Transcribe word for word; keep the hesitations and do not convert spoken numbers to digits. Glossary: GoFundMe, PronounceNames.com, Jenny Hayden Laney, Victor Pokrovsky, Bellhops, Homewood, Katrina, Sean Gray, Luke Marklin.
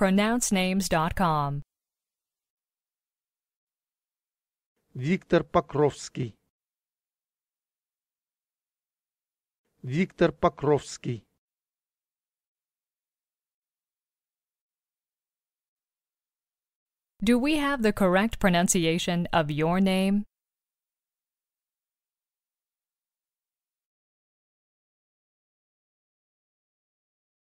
Pronounce Names punto com. Victor Pokrovsky. Victor Pokrovsky. Do we have the correct pronunciation of your name?